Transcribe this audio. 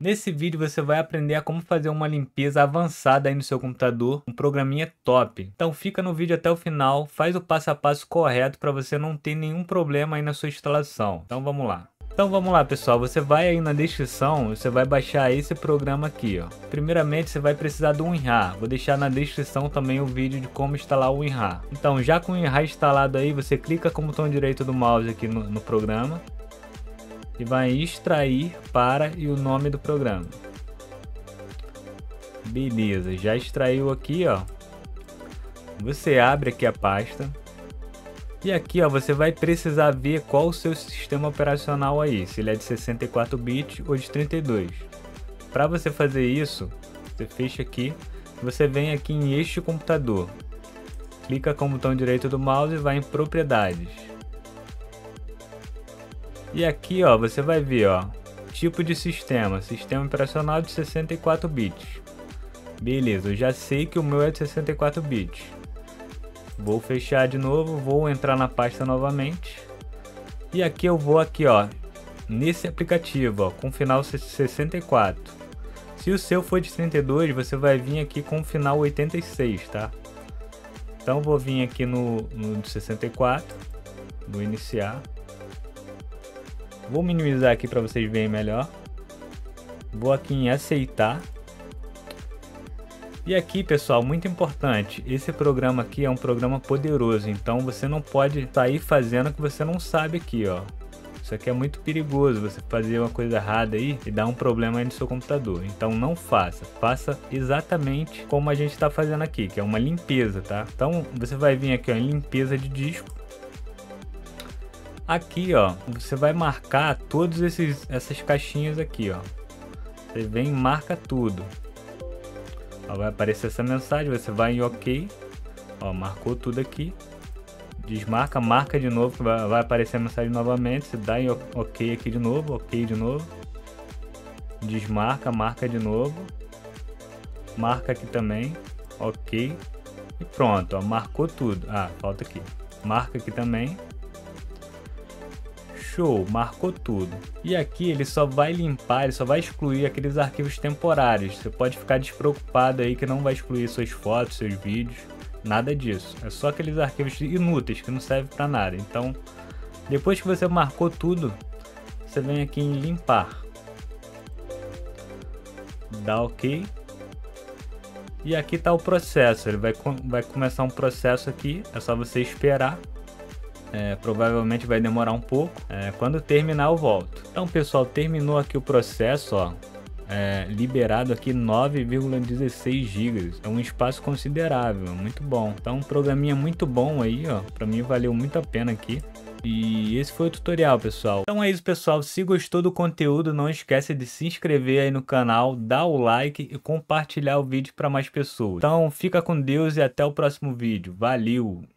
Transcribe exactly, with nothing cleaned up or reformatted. Nesse vídeo você vai aprender a como fazer uma limpeza avançada aí no seu computador, um programinha top. Então fica no vídeo até o final, faz o passo a passo correto para você não ter nenhum problema aí na sua instalação. Então vamos lá. Então vamos lá pessoal, você vai aí na descrição, você vai baixar esse programa aqui, ó. Primeiramente você vai precisar do WinRAR, vou deixar na descrição também o vídeo de como instalar o WinRAR. Então já com o WinRAR instalado aí, você clica com o botão direito do mouse aqui no, no programa e vai extrair para e o nome do programa. Beleza, já extraiu aqui, ó. Você abre aqui a pasta. E aqui ó, você vai precisar ver qual o seu sistema operacional aí, se ele é de sessenta e quatro bits ou de trinta e dois. Para você fazer isso, você fecha aqui, você vem aqui em este computador, clica com o botão direito do mouse e vai em propriedades. E aqui ó, você vai ver ó, tipo de sistema, sistema operacional de sessenta e quatro bits. Beleza, eu já sei que o meu é de sessenta e quatro bits. Vou fechar de novo, vou entrar na pasta novamente. E aqui eu vou aqui, ó, nesse aplicativo, ó, com final sessenta e quatro. Se o seu for de trinta e dois, você vai vir aqui com final oitenta e seis, tá? Então vou vir aqui no, no sessenta e quatro, vou iniciar. Vou minimizar aqui para vocês verem melhor. Vou aqui em aceitar. E aqui pessoal, muito importante, esse programa aqui é um programa poderoso, então você não pode sair fazendo o que você não sabe aqui, ó. Isso aqui é muito perigoso, você fazer uma coisa errada aí e dar um problema aí no seu computador. Então não faça, faça exatamente como a gente está fazendo aqui, que é uma limpeza, tá? Então você vai vir aqui ó, em limpeza de disco. Aqui ó, você vai marcar todas essas caixinhas aqui ó. Você vem e marca tudo. Vai aparecer essa mensagem, você vai em OK, ó, marcou tudo aqui, desmarca, marca de novo, vai aparecer a mensagem novamente, você dá em OK aqui de novo, OK de novo, desmarca, marca de novo, marca aqui também, OK, e pronto, ó, marcou tudo, ah, falta aqui, marca aqui também. Show, marcou tudo. E aqui ele só vai limpar, ele só vai excluir aqueles arquivos temporários. Você pode ficar despreocupado aí que não vai excluir suas fotos, seus vídeos, nada disso. É só aqueles arquivos inúteis que não servem para nada. Então, depois que você marcou tudo, você vem aqui em limpar. Dá OK. E aqui tá o processo, ele vai, vai começar um processo aqui, é só você esperar. É, provavelmente vai demorar um pouco, é, quando terminar eu volto. Então pessoal, terminou aqui o processo ó, é, liberado aqui nove vírgula dezesseis gigas, é um espaço considerável, muito bom. Então um programinha muito bom aí ó, pra mim valeu muito a pena aqui. E esse foi o tutorial pessoal. Então é isso pessoal, se gostou do conteúdo não esquece de se inscrever aí no canal, dar o like e compartilhar o vídeo para mais pessoas. Então fica com Deus e até o próximo vídeo, valeu!